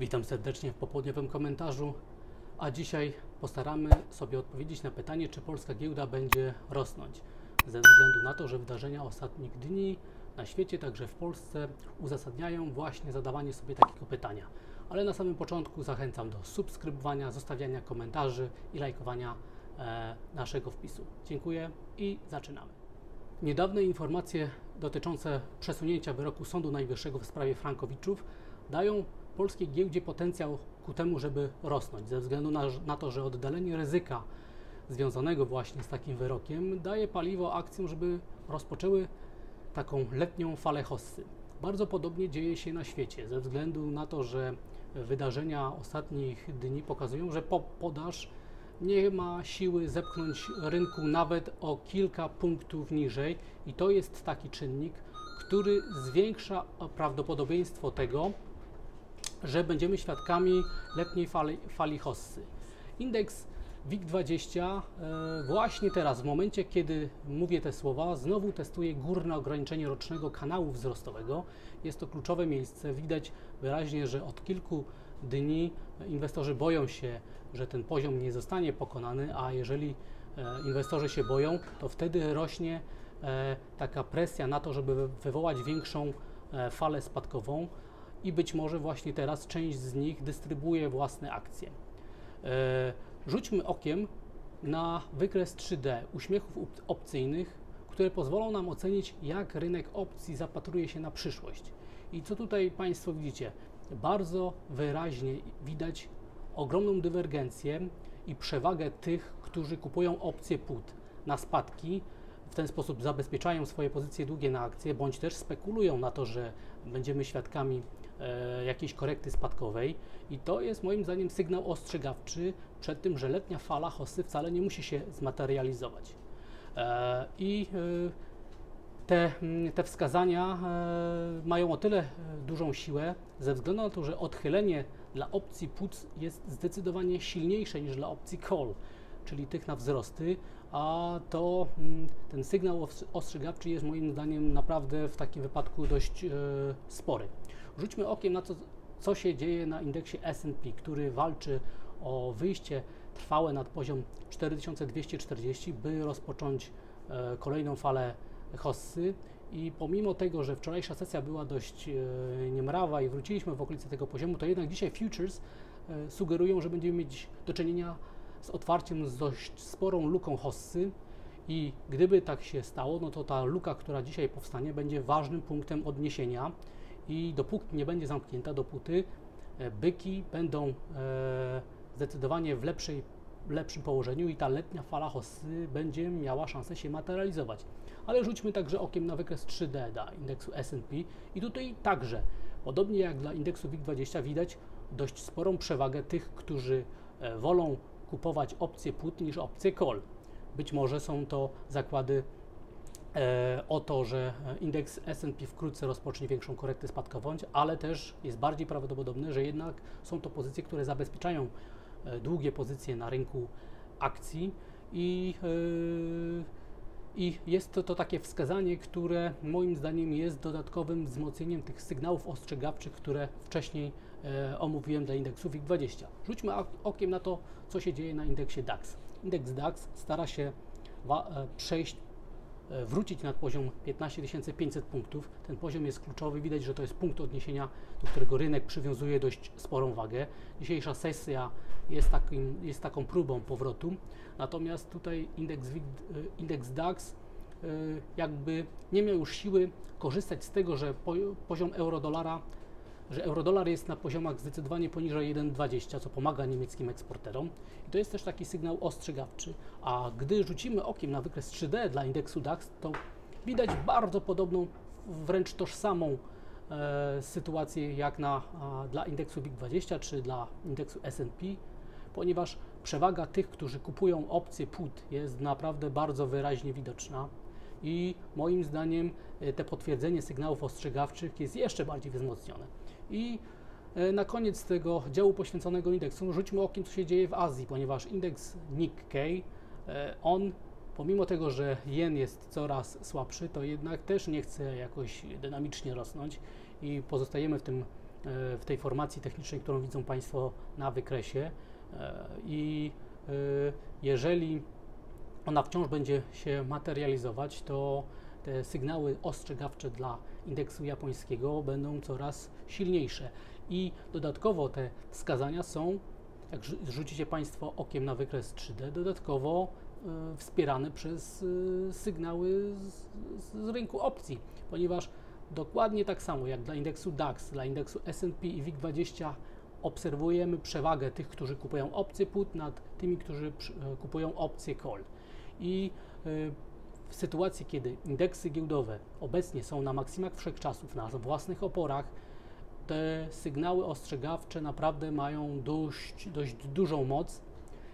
Witam serdecznie w popołudniowym komentarzu, a dzisiaj postaramy sobie odpowiedzieć na pytanie, czy polska giełda będzie rosnąć. Ze względu na to, że wydarzenia ostatnich dni na świecie, także w Polsce, uzasadniają właśnie zadawanie sobie takiego pytania. Ale na samym początku zachęcam do subskrybowania, zostawiania komentarzy i lajkowania naszego wpisu. Dziękuję i zaczynamy. Niedawne informacje dotyczące przesunięcia wyroku Sądu Najwyższego w sprawie Frankowiczów dają polskiej giełdzie potencjał ku temu, żeby rosnąć, ze względu na to, że oddalenie ryzyka związanego właśnie z takim wyrokiem daje paliwo akcjom, żeby rozpoczęły taką letnią falę hossy. Bardzo podobnie dzieje się na świecie, ze względu na to, że wydarzenia ostatnich dni pokazują, że podaż nie ma siły zepchnąć rynku nawet o kilka punktów niżej i to jest taki czynnik, który zwiększa prawdopodobieństwo tego, że będziemy świadkami letniej fali hossy. Indeks WIG20 właśnie teraz, w momencie kiedy mówię te słowa, znowu testuje górne ograniczenie rocznego kanału wzrostowego. Jest to kluczowe miejsce. Widać wyraźnie, że od kilku dni inwestorzy boją się, że ten poziom nie zostanie pokonany, a jeżeli inwestorzy się boją, to wtedy rośnie taka presja na to, żeby wywołać większą falę spadkową. I być może właśnie teraz część z nich dystrybuuje własne akcje. Rzućmy okiem na wykres 3D uśmiechów opcyjnych, które pozwolą nam ocenić, jak rynek opcji zapatruje się na przyszłość. I co tutaj Państwo widzicie? Bardzo wyraźnie widać ogromną dywergencję i przewagę tych, którzy kupują opcje put na spadki, w ten sposób zabezpieczają swoje pozycje długie na akcje, bądź też spekulują na to, że będziemy świadkami jakiejś korekty spadkowej i to jest moim zdaniem sygnał ostrzegawczy przed tym, że letnia fala hossy wcale nie musi się zmaterializować. Te wskazania mają o tyle dużą siłę, ze względu na to, że odchylenie dla opcji put jest zdecydowanie silniejsze niż dla opcji call, czyli tych na wzrosty, a to ten sygnał ostrzegawczy jest moim zdaniem naprawdę w takim wypadku dość spory. Rzućmy okiem na to, co się dzieje na indeksie S&P, który walczy o wyjście trwałe nad poziom 4240, by rozpocząć kolejną falę hossy. I pomimo tego, że wczorajsza sesja była dość niemrawa i wróciliśmy w okolice tego poziomu, to jednak dzisiaj futures sugerują, że będziemy mieć do czynienia z otwarciem z dość sporą luką hossy i gdyby tak się stało, no to ta luka, która dzisiaj powstanie, będzie ważnym punktem odniesienia i dopóki nie będzie zamknięta, dopóty byki będą zdecydowanie w lepszym położeniu i ta letnia fala hossy będzie miała szansę się materializować. Ale rzućmy także okiem na wykres 3D dla indeksu S&P i tutaj także, podobnie jak dla indeksu WIG20, widać dość sporą przewagę tych, którzy wolą kupować opcje put niż opcje call. Być może są to zakłady o to, że indeks S&P wkrótce rozpocznie większą korektę spadkową, ale też jest bardziej prawdopodobne, że jednak są to pozycje, które zabezpieczają długie pozycje na rynku akcji i jest to takie wskazanie, które moim zdaniem jest dodatkowym wzmocnieniem tych sygnałów ostrzegawczych, które wcześniej omówiłem dla indeksu WIG20. Rzućmy okiem na to, co się dzieje na indeksie DAX. Indeks DAX stara się wrócić nad poziom 15 500 punktów. Ten poziom jest kluczowy, widać, że to jest punkt odniesienia, do którego rynek przywiązuje dość sporą wagę. Dzisiejsza sesja jest taką próbą powrotu, natomiast tutaj indeks DAX jakby nie miał już siły korzystać z tego, że poziom euro-dolara, że euro-dolar jest na poziomach zdecydowanie poniżej 1,20, co pomaga niemieckim eksporterom. I to jest też taki sygnał ostrzegawczy. A gdy rzucimy okiem na wykres 3D dla indeksu DAX, to widać bardzo podobną, wręcz tożsamą sytuację jak dla indeksu WIG20 czy dla indeksu S&P, ponieważ przewaga tych, którzy kupują opcje put, jest naprawdę bardzo wyraźnie widoczna. I moim zdaniem te potwierdzenie sygnałów ostrzegawczych jest jeszcze bardziej wzmocnione. I na koniec tego działu poświęconego indeksu rzućmy okiem, co się dzieje w Azji, ponieważ indeks Nikkei, on pomimo tego, że jen jest coraz słabszy, to jednak też nie chce jakoś dynamicznie rosnąć i pozostajemy w tym w tej formacji technicznej, którą widzą Państwo na wykresie, i jeżeli ona wciąż będzie się materializować, to te sygnały ostrzegawcze dla indeksu japońskiego będą coraz silniejsze. I dodatkowo te wskazania są, jak rzucicie Państwo okiem na wykres 3D, dodatkowo wspierane przez sygnały z rynku opcji, ponieważ dokładnie tak samo jak dla indeksu DAX, dla indeksu S&P i WIG20 obserwujemy przewagę tych, którzy kupują opcje put nad tymi, którzy kupują opcje call. I w sytuacji, kiedy indeksy giełdowe obecnie są na maksimach wszechczasów, na własnych oporach, te sygnały ostrzegawcze naprawdę mają dość dużą moc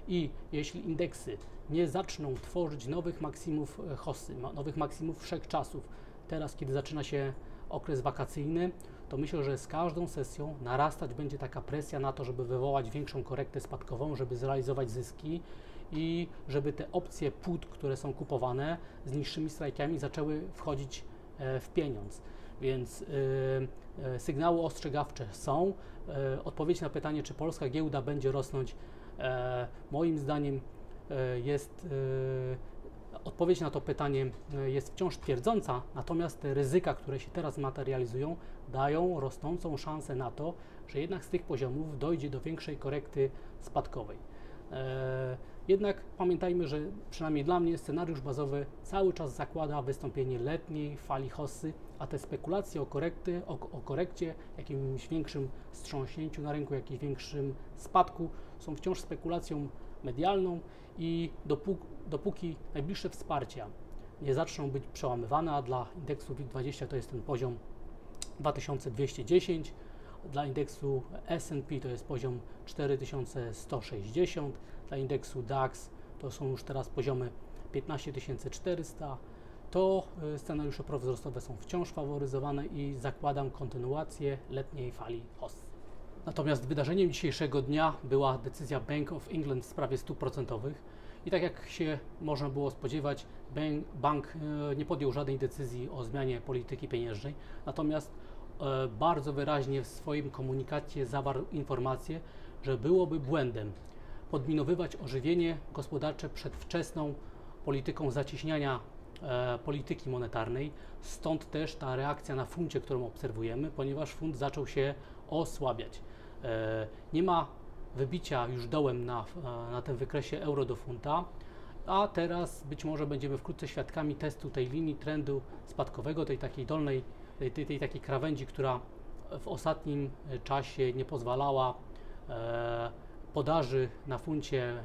i jeśli indeksy nie zaczną tworzyć nowych maksimów hossy, nowych maksimów wszechczasów, teraz kiedy zaczyna się okres wakacyjny, to myślę, że z każdą sesją narastać będzie taka presja na to, żeby wywołać większą korektę spadkową, żeby zrealizować zyski i żeby te opcje put, które są kupowane z niższymi strajkami, zaczęły wchodzić w pieniądz. Więc sygnały ostrzegawcze są. Odpowiedź na pytanie, czy polska giełda będzie rosnąć, moim zdaniem jest odpowiedź na to pytanie jest wciąż twierdząca, natomiast te ryzyka, które się teraz materializują, dają rosnącą szansę na to, że jednak z tych poziomów dojdzie do większej korekty spadkowej. Jednak pamiętajmy, że przynajmniej dla mnie scenariusz bazowy cały czas zakłada wystąpienie letniej fali hossy, a te spekulacje o korekcie, jakimś większym wstrząśnięciu na rynku, jakimś większym spadku są wciąż spekulacją medialną i dopóki najbliższe wsparcia nie zaczną być przełamywane, a dla indeksu WIG20 to jest ten poziom 2210, dla indeksu S&P to jest poziom 4160, dla indeksu DAX to są już teraz poziomy 15400, to scenariusze prowzrostowe są wciąż faworyzowane i zakładam kontynuację letniej fali hossy. Natomiast wydarzeniem dzisiejszego dnia była decyzja Bank of England w sprawie stóp procentowych i tak jak się można było spodziewać, bank nie podjął żadnej decyzji o zmianie polityki pieniężnej, natomiast bardzo wyraźnie w swoim komunikacie zawarł informację, że byłoby błędem podminowywać ożywienie gospodarcze przedwczesną polityką zacieśniania polityki monetarnej, stąd też ta reakcja na funcie, którą obserwujemy, ponieważ funt zaczął się osłabiać. Nie ma wybicia już dołem na tym wykresie euro do funta, a teraz być może będziemy wkrótce świadkami testu tej linii trendu spadkowego, tej takiej dolnej, tej takiej krawędzi, która w ostatnim czasie nie pozwalała podaży na funcie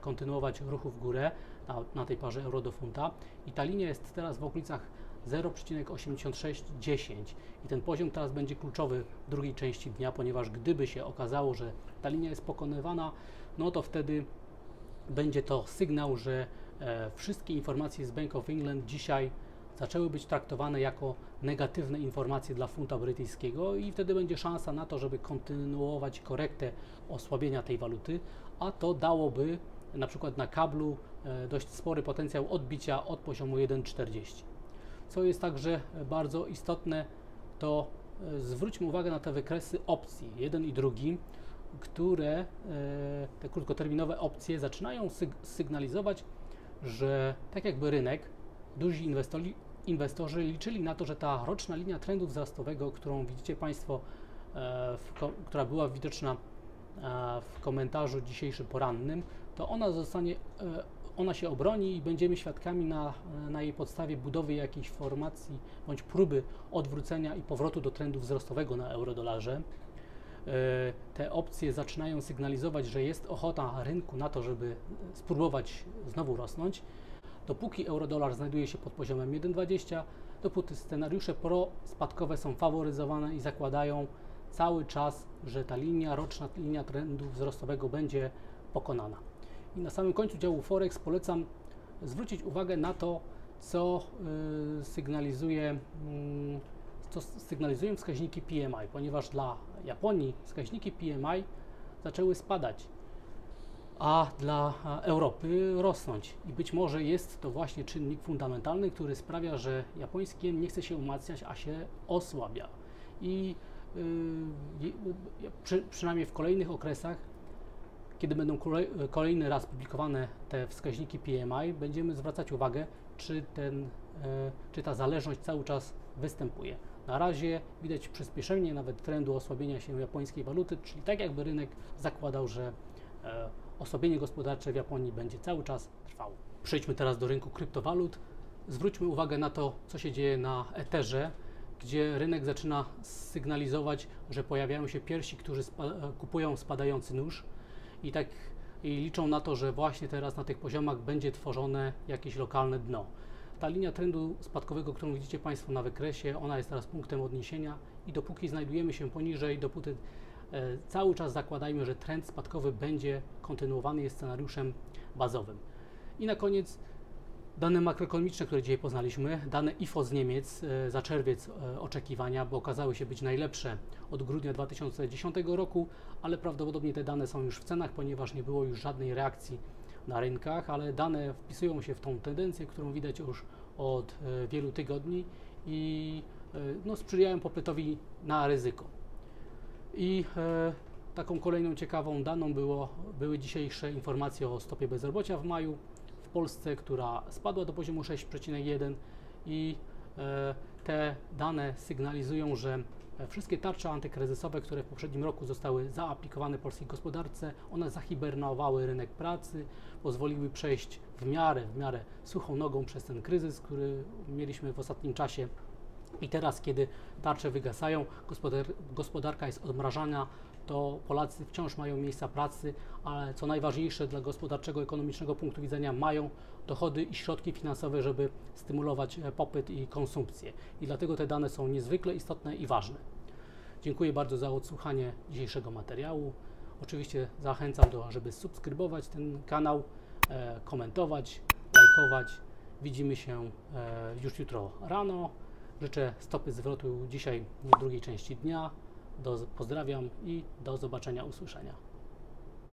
kontynuować ruchu w górę na tej parze euro do funta i ta linia jest teraz w okolicach 0,8610 i ten poziom teraz będzie kluczowy w drugiej części dnia, ponieważ gdyby się okazało, że ta linia jest pokonywana, no to wtedy będzie to sygnał, że wszystkie informacje z Bank of England dzisiaj zaczęły być traktowane jako negatywne informacje dla funta brytyjskiego i wtedy będzie szansa na to, żeby kontynuować korektę osłabienia tej waluty, a to dałoby na przykład na kablu dość spory potencjał odbicia od poziomu 1,40. Co jest także bardzo istotne, to zwróćmy uwagę na te wykresy opcji, jeden i drugi, które te krótkoterminowe opcje zaczynają sygnalizować, że tak jakby rynek, duzi inwestorzy liczyli na to, że ta roczna linia trendu wzrostowego, którą widzicie Państwo, która była widoczna w komentarzu dzisiejszym porannym, to ona się obroni i będziemy świadkami na jej podstawie budowy jakiejś formacji bądź próby odwrócenia i powrotu do trendu wzrostowego na eurodolarze. Te opcje zaczynają sygnalizować, że jest ochota rynku na to, żeby spróbować znowu rosnąć. Dopóki eurodolar znajduje się pod poziomem 1,20, dopóty scenariusze prospadkowe są faworyzowane i zakładają cały czas, że ta roczna linia trendu wzrostowego będzie pokonana. I na samym końcu działu Forex polecam zwrócić uwagę na to, co sygnalizują wskaźniki PMI, ponieważ dla Japonii wskaźniki PMI zaczęły spadać, a dla Europy rosnąć. I być może jest to właśnie czynnik fundamentalny, który sprawia, że japoński jen nie chce się umacniać, a się osłabia. I przynajmniej w kolejnych okresach, kiedy będą kolejny raz publikowane te wskaźniki PMI, będziemy zwracać uwagę, czy ta zależność cały czas występuje. Na razie widać przyspieszenie nawet trendu osłabienia się japońskiej waluty, czyli tak jakby rynek zakładał, że osłabienie gospodarcze w Japonii będzie cały czas trwało. Przejdźmy teraz do rynku kryptowalut. Zwróćmy uwagę na to, co się dzieje na Etherze, gdzie rynek zaczyna sygnalizować, że pojawiają się pierwsi, którzy kupują spadający nóż i liczą na to, że właśnie teraz na tych poziomach będzie tworzone jakieś lokalne dno. Ta linia trendu spadkowego, którą widzicie Państwo na wykresie, ona jest teraz punktem odniesienia i dopóki znajdujemy się poniżej, dopóty cały czas zakładajmy, że trend spadkowy będzie kontynuowany, jest scenariuszem bazowym. I na koniec dane makroekonomiczne, które dzisiaj poznaliśmy, dane IFO z Niemiec za czerwiec oczekiwania, bo okazały się być najlepsze od grudnia 2010 roku, ale prawdopodobnie te dane są już w cenach, ponieważ nie było już żadnej reakcji na rynkach, ale dane wpisują się w tą tendencję, którą widać już od wielu tygodni i no, sprzyjają popytowi na ryzyko. I taką kolejną ciekawą daną były dzisiejsze informacje o stopie bezrobocia w maju w Polsce, która spadła do poziomu 6,1 i te dane sygnalizują, że wszystkie tarcze antykryzysowe, które w poprzednim roku zostały zaaplikowane polskiej gospodarce, one zahibernowały rynek pracy, pozwoliły przejść w miarę suchą nogą przez ten kryzys, który mieliśmy w ostatnim czasie. I teraz, kiedy tarcze wygasają, gospodarka jest odmrażana, to Polacy wciąż mają miejsca pracy, ale co najważniejsze dla gospodarczego, ekonomicznego punktu widzenia, mają dochody i środki finansowe, żeby stymulować popyt i konsumpcję. I dlatego te dane są niezwykle istotne i ważne. Dziękuję bardzo za odsłuchanie dzisiejszego materiału. Oczywiście zachęcam żeby subskrybować ten kanał, komentować, lajkować. Widzimy się już jutro rano. Życzę stopy zwrotu dzisiaj w drugiej części dnia. Pozdrawiam i do zobaczenia, usłyszenia.